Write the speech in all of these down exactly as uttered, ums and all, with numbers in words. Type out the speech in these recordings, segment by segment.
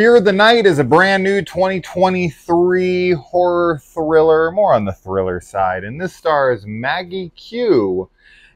Fear the Night is a brand new twenty twenty-three horror thriller, more on the thriller side. And this stars Maggie Q.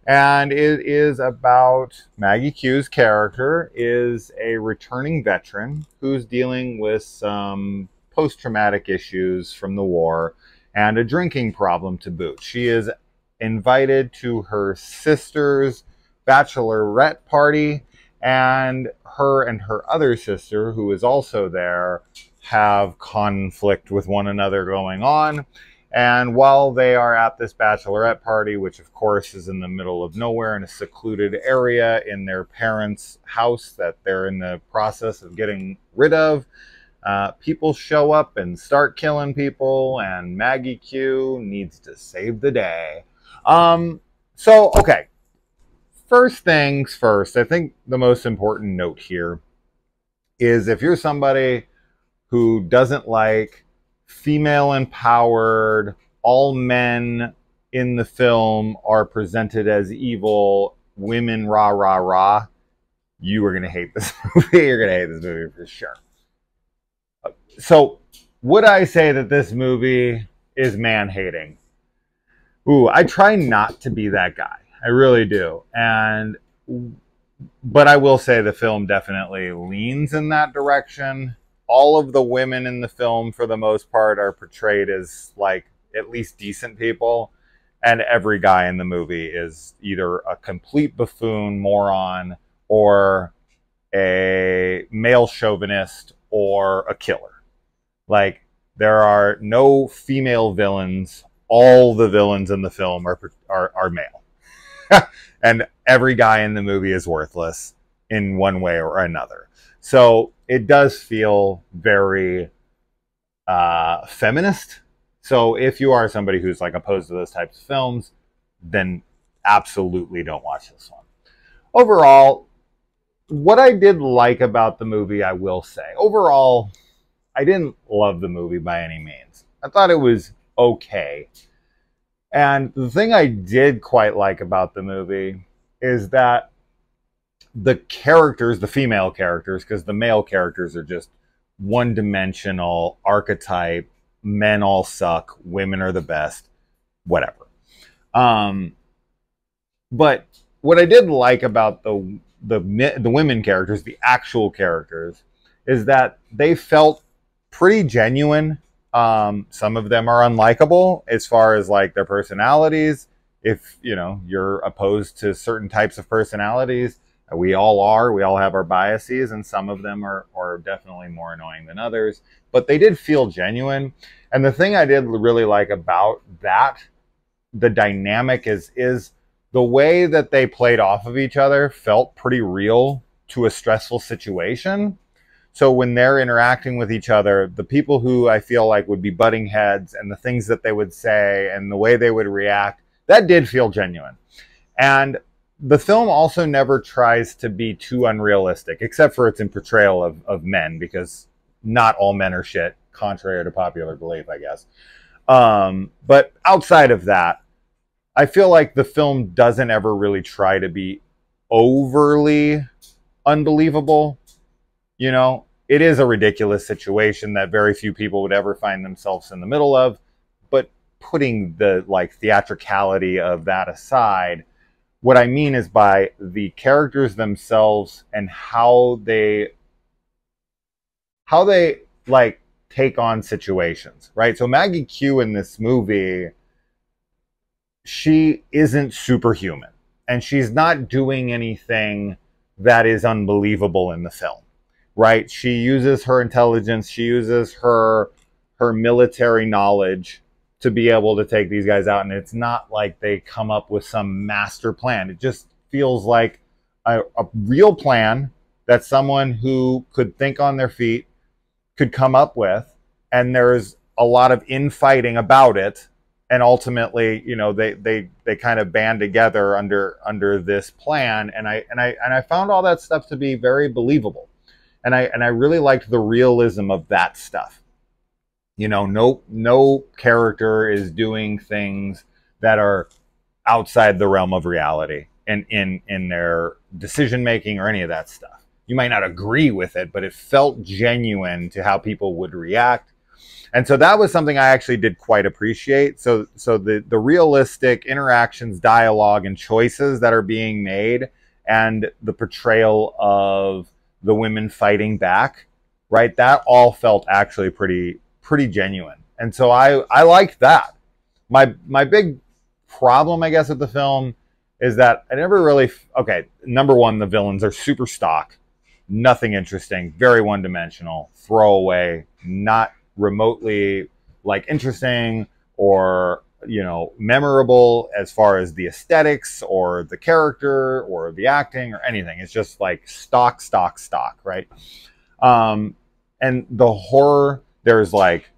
And it is about Maggie Q's character is a returning veteran who's dealing with some post-traumatic issues from the war and a drinking problem to boot. She is invited to her sister's bachelorette party, and her and her other sister, who is also there, have conflict with one another going on. And while they are at this bachelorette party, which of course is in the middle of nowhere in a secluded area in their parents' house that they're in the process of getting rid of, uh, people show up and start killing people, and Maggie Q needs to save the day. Um, so, okay. First things first, I think the most important note here is if you're somebody who doesn't like female-empowered, all men in the film are presented as evil, women rah, rah, rah, you are going to hate this movie. You're going to hate this movie for sure. So, would I say that this movie is man-hating? Ooh, I try not to be that guy. I really do. And, but I will say the film definitely leans in that direction. All of the women in the film, for the most part, are portrayed as, like, at least decent people. And every guy in the movie is either a complete buffoon, moron, or a male chauvinist, or a killer. Like, there are no female villains. All the villains in the film are, are, are male. And every guy in the movie is worthless in one way or another. So it does feel very uh, feminist. So if you are somebody who's like opposed to those types of films, then absolutely don't watch this one. Overall, what I did like about the movie, I will say. Overall, I didn't love the movie by any means. I thought it was okay. And the thing I did quite like about the movie is that the characters, the female characters, because the male characters are just one-dimensional, archetype, men all suck, women are the best, whatever. Um, but what I did like about the, the, the women characters, the actual characters, is that they felt pretty genuine. Um, some of them are unlikable as far as like their personalities. If, you know, you're opposed to certain types of personalities, we all are. We all have our biases, and some of them are, are definitely more annoying than others. But they did feel genuine. And the thing I did really like about that, the dynamic is, is the way that they played off of each other felt pretty real to a stressful situation. So when they're interacting with each other, the people who I feel like would be butting heads and the things that they would say and the way they would react, that did feel genuine. And the film also never tries to be too unrealistic, except for its in portrayal of, of men, because not all men are shit, contrary to popular belief, I guess. Um, but outside of that, I feel like the film doesn't ever really try to be overly unbelievable. You know, it is a ridiculous situation that very few people would ever find themselves in the middle of, but putting the, like, theatricality of that aside, what I mean is by the characters themselves and how they, how they like take on situations, right? So Maggie Q in this movie, she isn't superhuman, and she's not doing anything that is unbelievable in the film, right? She uses her intelligence, she uses her, her military knowledge to be able to take these guys out, and it's not like they come up with some master plan. It just feels like a, a real plan that someone who could think on their feet could come up with, and there's a lot of infighting about it, and ultimately, you know, they they they kind of band together under under this plan, and I and I and I found all that stuff to be very believable, and I and I really liked the realism of that stuff. You know, no, no character is doing things that are outside the realm of reality and in, in their decision making or any of that stuff. You might not agree with it, but it felt genuine to how people would react. And so that was something I actually did quite appreciate. So, so the, the realistic interactions, dialogue, and choices that are being made, and the portrayal of the women fighting back, right? That all felt actually pretty, pretty genuine. And so I, I liked that. My, my big problem, I guess, with the film is that I never really, okay, number one, the villains are super stock. Nothing interesting, very one-dimensional, throwaway, not remotely like interesting or, you know, memorable as far as the aesthetics or the character or the acting or anything. It's just like stock, stock, stock, right? Um, and the horror, there's like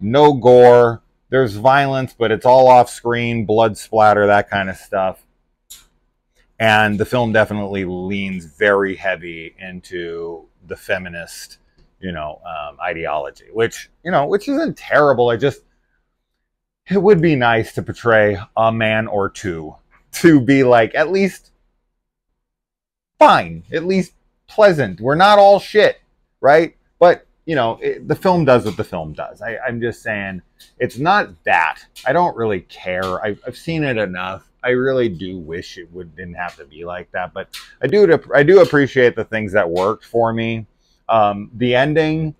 no gore, there's violence, but it's all off screen, blood splatter, that kind of stuff. And the film definitely leans very heavy into the feminist, you know, um, ideology, which, you know, which isn't terrible. I just, it would be nice to portray a man or two to be like, at least fine, at least pleasant. We're not all shit, right? But, you know, it, the film does what the film does. I, I'm just saying it's not that. I don't really care. I, I've seen it enough. I really do wish it would didn't have to be like that, but I do I do appreciate the things that worked for me. Um, the ending,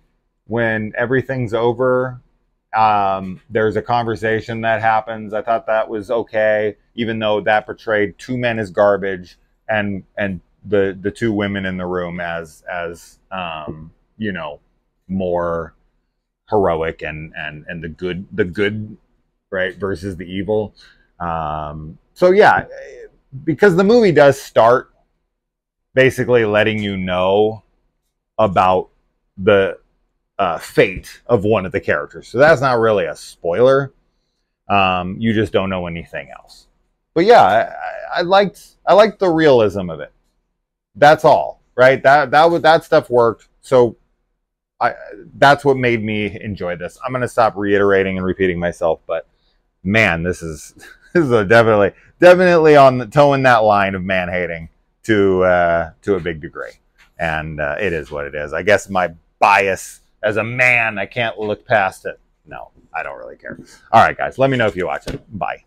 when everything's over, um, there's a conversation that happens. I thought that was okay, even though that portrayed two men as garbage and and the the two women in the room as as um, you know, more heroic and and and the good the good right versus the evil. Um, so yeah, because the movie does start basically letting you know about the uh, fate of one of the characters. So that's not really a spoiler. Um, you just don't know anything else. But yeah, I, I liked I liked the realism of it. That's all, right? That that was that stuff worked. So I that's what made me enjoy this. I'm gonna stop reiterating and repeating myself, but man, this is. This is a definitely, definitely on the toeing that line of man hating to uh, to a big degree, and uh, it is what it is. I guess my bias as a man, I can't look past it. No, I don't really care. All right, guys, let me know if you watch it. Bye.